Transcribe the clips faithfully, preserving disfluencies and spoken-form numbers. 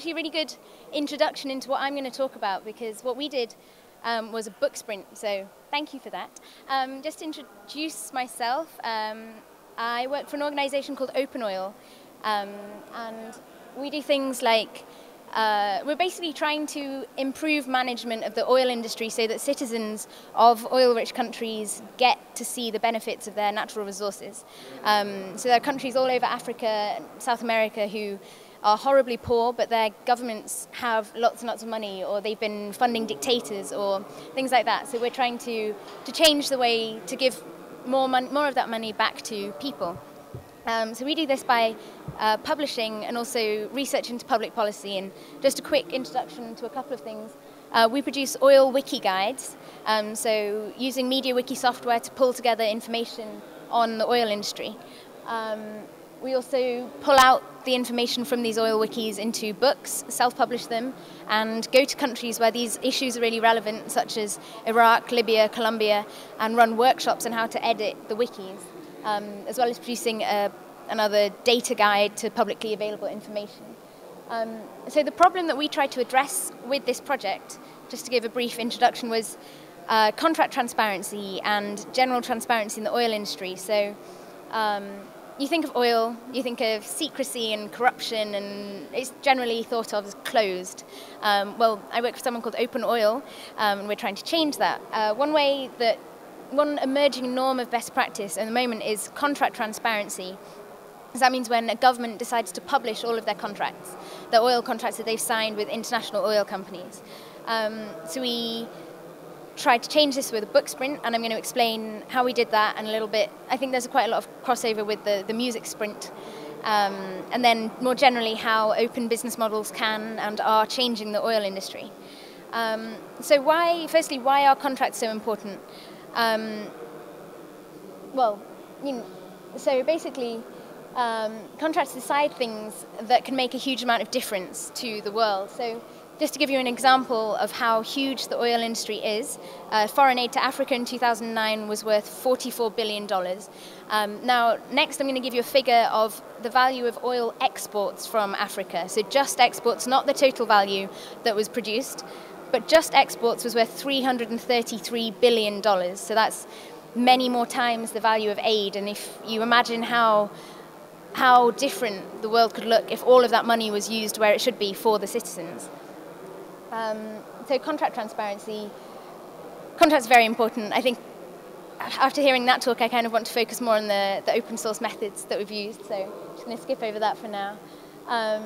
actually a really good introduction into what I'm going to talk about, because what we did um, was a book sprint, so thank you for that. Um, just to introduce myself, um, I work for an organisation called Open Oil, um, and we do things like Uh, we're basically trying to improve management of the oil industry so that citizens of oil-rich countries get to see the benefits of their natural resources. Um, so there are countries all over Africa, South America, who are horribly poor, but their governments have lots and lots of money, or they've been funding dictators or things like that. So we're trying to, to change the way to give more, mon- more of that money back to people. Um, so we do this by uh, publishing and also research into public policy. And just a quick introduction to a couple of things. Uh, we produce oil wiki guides, um, so using MediaWiki software to pull together information on the oil industry. Um, we also pull out the information from these oil wikis into books, self-publish them, and go to countries where these issues are really relevant, such as Iraq, Libya, Colombia, and run workshops on how to edit the wikis. Um, as well as producing a, another data guide to publicly available information. Um, so the problem that we tried to address with this project, just to give a brief introduction, was uh, contract transparency and general transparency in the oil industry. So um, you think of oil, you think of secrecy and corruption, and it's generally thought of as closed. Um, well, I work for someone called Open Oil, um, and we're trying to change that. Uh, one way that One emerging norm of best practice at the moment is contract transparency. So that means when a government decides to publish all of their contracts, the oil contracts that they've signed with international oil companies. Um, so we tried to change this with a book sprint, and I'm going to explain how we did that and a little bit. I think there's quite a lot of crossover with the, the music sprint. Um, and then more generally how open business models can and are changing the oil industry. Um, so why, firstly, why are contracts so important? Um, well, you know, so basically, um, contracts decide things that can make a huge amount of difference to the world. So just to give you an example of how huge the oil industry is, uh, foreign aid to Africa in two thousand nine was worth forty-four billion dollars. Um, now, next I'm going to give you a figure of the value of oil exports from Africa. So just exports, not the total value that was produced. But just exports was worth three hundred thirty-three billion dollars. So that's many more times the value of aid. And if you imagine how, how different the world could look if all of that money was used where it should be for the citizens. Um, so contract transparency, contract's very important. I think after hearing that talk, I kind of want to focus more on the, the open source methods that we've used. So I'm just going to skip over that for now. Um,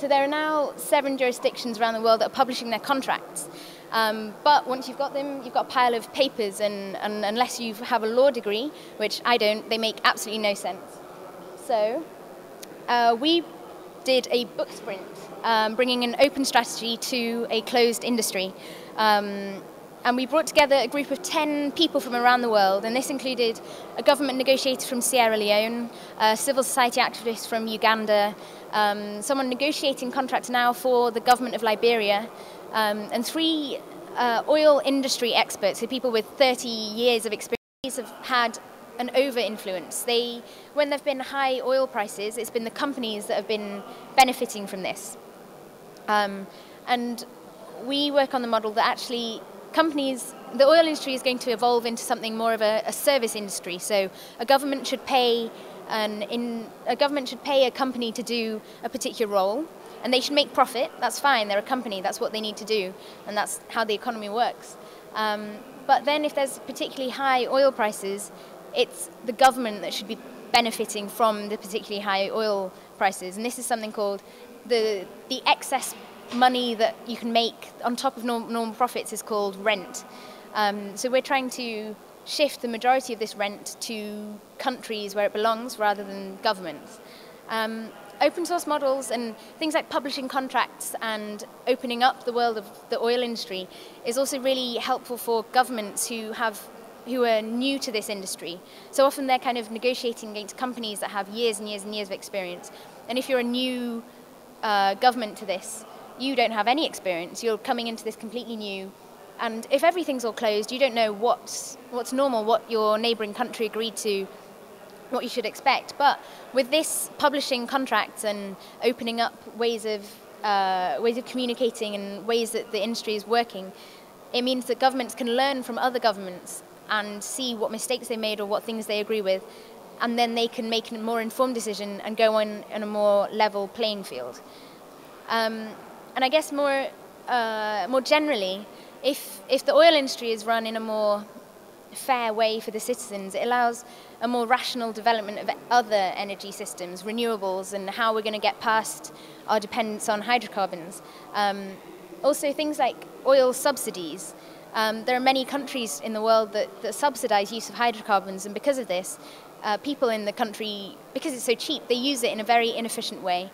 So there are now seven jurisdictions around the world that are publishing their contracts. Um, but once you've got them, you've got a pile of papers, and, and unless you have a law degree, which I don't, they make absolutely no sense. So uh, we did a book sprint, um, bringing an open strategy to a closed industry. Um, And we brought together a group of ten people from around the world, and this included a government negotiator from Sierra Leone, a civil society activist from Uganda, um, someone negotiating contracts now for the government of Liberia, um, and three uh, oil industry experts, so people with thirty years of experience have had an over-influence. They, when there have been high oil prices, it's been the companies that have been benefiting from this. Um, and we work on the model that actually companies, the oil industry is going to evolve into something more of a, a service industry. So a government should pay an in a government should pay a company to do a particular role, and they should make profit. That's fine. They're a company. That's what they need to do, and that's how the economy works. Um, but then, if there's particularly high oil prices, it's the government that should be benefiting from the particularly high oil prices, and this is something called the the excess money that you can make on top of norm, normal profits is called rent. Um, so we're trying to shift the majority of this rent to countries where it belongs rather than governments. Um, open source models and things like publishing contracts and opening up the world of the oil industry is also really helpful for governments who have who are new to this industry. So often they're kind of negotiating against companies that have years and years and years of experience. And if you're a new uh, government to this, you don't have any experience, you're coming into this completely new, and if everything's all closed, you don't know what's, what's normal, what your neighbouring country agreed to, what you should expect. But with this publishing contracts and opening up ways of uh, ways of communicating and ways that the industry is working. It means that governments can learn from other governments and see what mistakes they made or what things they agree with, and then they can make a more informed decision and go on in a more level playing field. Um, and I guess more, uh, more generally, if, if the oil industry is run in a more fair way for the citizens, it allows a more rational development of other energy systems, renewables, and how we're going to get past our dependence on hydrocarbons. Um, also things like oil subsidies. Um, there are many countries in the world that, that subsidize use of hydrocarbons, and because of this, Uh, people in the country, because it's so cheap, they use it in a very inefficient way,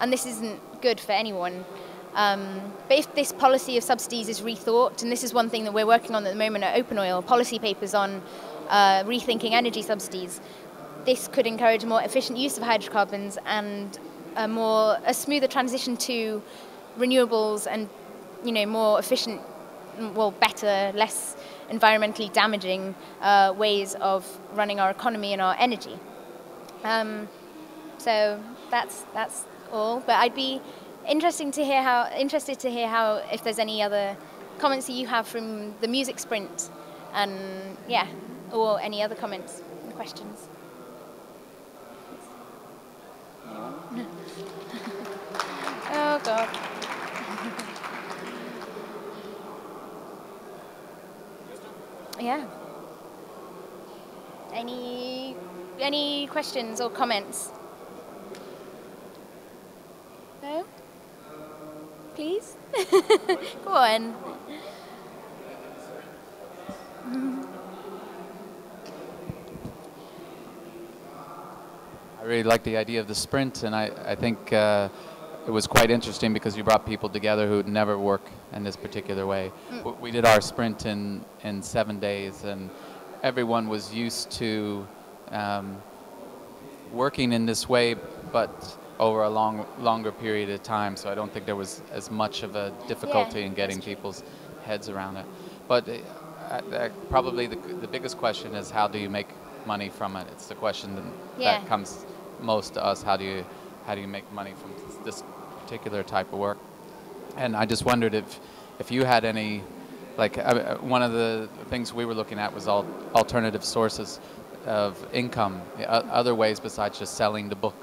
and this isn't good for anyone. Um, but if this policy of subsidies is rethought, and this is one thing that we're working on at the moment at Open Oil, policy papers on uh, rethinking energy subsidies, this could encourage a more efficient use of hydrocarbons and a more a smoother transition to renewables and, you know, more efficient, well, better, less environmentally damaging uh, ways of running our economy and our energy. Um, so that's that's all. But I'd be interesting to hear how interested to hear how if there's any other comments that you have from the music sprint, and yeah, or any other comments and questions. Oh God. Yeah. Any any questions or comments? No? Please? Go on. I really like the idea of the sprint, and I, I think uh, it was quite interesting because you brought people together who would never work in this particular way. Mm. We did our sprint in, in seven days, and everyone was used to um, working in this way, but over a long, longer period of time. So I don't think there was as much of a difficulty yeah, in getting people's heads around it. But uh, uh, probably the, the biggest question is, how do you make money from it? It's the question that, yeah. that comes most to us. How do you, how do you make money from this particular type of work? And I just wondered if, if you had any, like uh, one of the things we were looking at was al alternative sources of income, uh, other ways besides just selling the book.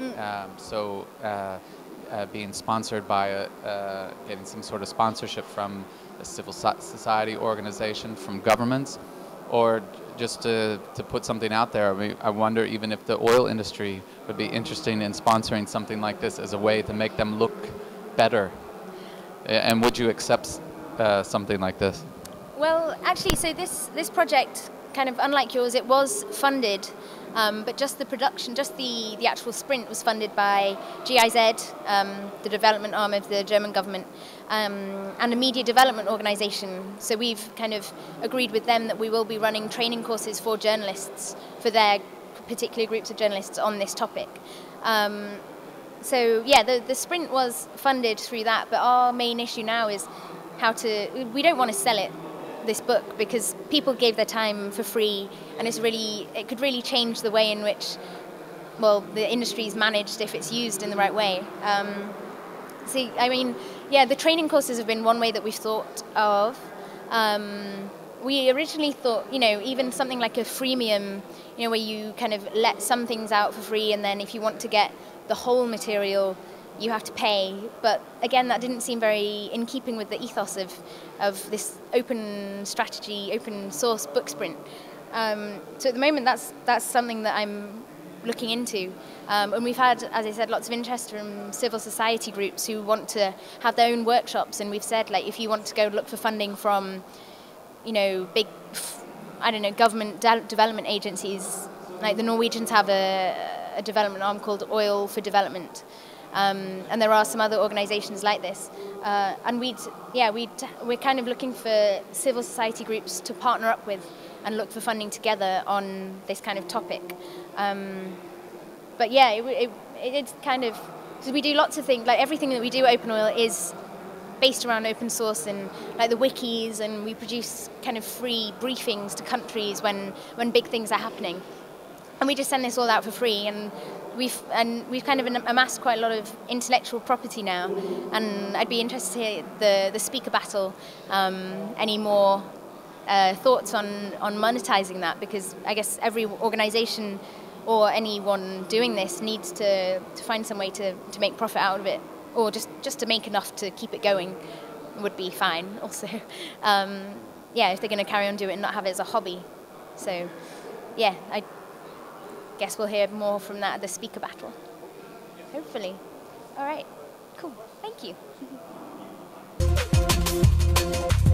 Mm. Um, so uh, uh, being sponsored by, a, uh, getting some sort of sponsorship from a civil so society organization, from governments, or just to, to put something out there. I mean, I wonder even if the oil industry would be interested in sponsoring something like this as a way to make them look better. And would you accept uh, something like this? Well, actually, so this, this project, kind of unlike yours, it was funded, um, but just the production, just the, the actual sprint was funded by G I Z, um, the development arm of the German government, um, and a media development organisation. So we've kind of agreed with them that we will be running training courses for journalists, for their particular groups of journalists on this topic. Um, So yeah, the, the sprint was funded through that, but our main issue now is how to, we don't want to sell it, this book, because people gave their time for free, and it's really, it could really change the way in which, well, the industry is managed if it's used in the right way. Um, so, I mean, yeah, the training courses have been one way that we've thought of. Um, we originally thought, you know, even something like a freemium, you know, where you kind of let some things out for free, and then if you want to get the whole material, you have to pay. But again, that didn't seem very in keeping with the ethos of, of this open strategy, open source book sprint. Um, so at the moment, that's, that's something that I'm looking into. Um, and we've had, as I said, lots of interest from civil society groups who want to have their own workshops. And we've said, like, if you want to go look for funding from, you know, big, I don't know, government de development agencies, like the Norwegians have a, a development arm called Oil for Development, um, and there are some other organisations like this. Uh, and we'd, yeah, we'd, we're kind of looking for civil society groups to partner up with and look for funding together on this kind of topic. Um, but yeah, it, it, it's kind of, because we do lots of things. Like everything that we do at Open Oil is based around open source and like the wikis, and we produce kind of free briefings to countries when when big things are happening. And we just send this all out for free, and we've and we've kind of amassed quite a lot of intellectual property now. And I'd be interested to hear the the speaker battle. Um, any more uh, thoughts on on monetizing that? Because I guess every organization or anyone doing this needs to to find some way to to make profit out of it, or just just to make enough to keep it going would be fine. Also, um, yeah, if they're going to carry on doing it and not have it as a hobby. So, yeah, I. guess we'll hear more from that at the speaker battle. Hopefully. All right. Cool. Thank you.